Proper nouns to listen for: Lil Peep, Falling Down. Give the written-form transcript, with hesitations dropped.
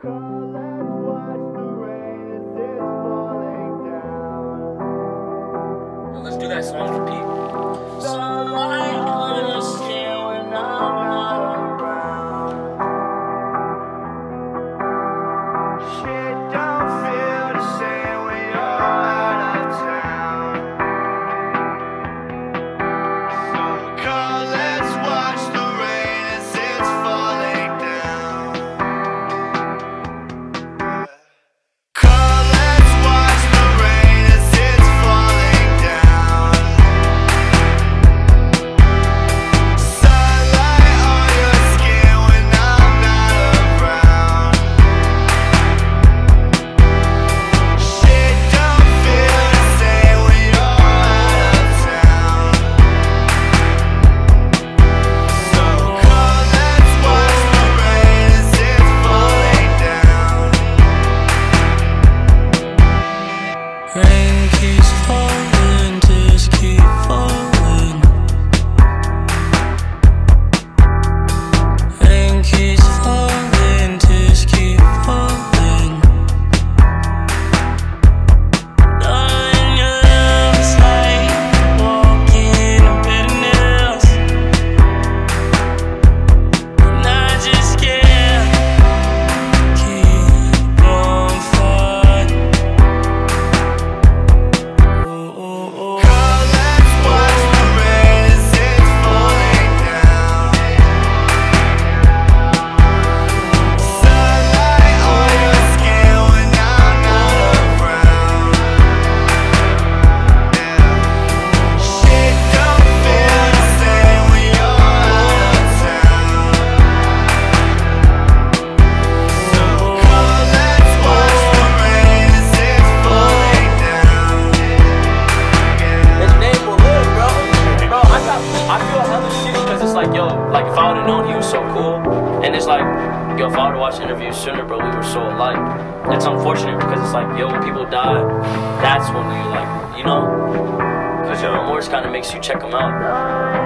'Cause let's watch the rain as it's falling down. Let's do that song for Pete. Someone understand when I'm not around. Shit don't feel the same when you're out of town. So 'cause let's watch the rain as it's falling down. Rain keeps falling, just keep falling. Rain keeps falling, just keep falling. Darling, your love is like walking a bed of nails, and I just can't keep on falling. Cause let's watch the rain as it's falling down. Sunlight on your skin when I'm not around. Shit don't feel the same when you're out of town. So 'cause let's watch the rain as it's falling down. His name will live, bro. Bro, I feel hella shitty because it's like, yo, like if I would have known he was so cool, and it's like, yo, if I would have watched interviews sooner, bro, we were so alike. It's unfortunate because it's like, yo, when people die, that's when we like, you know, because yo, remorse kind of makes you check them out.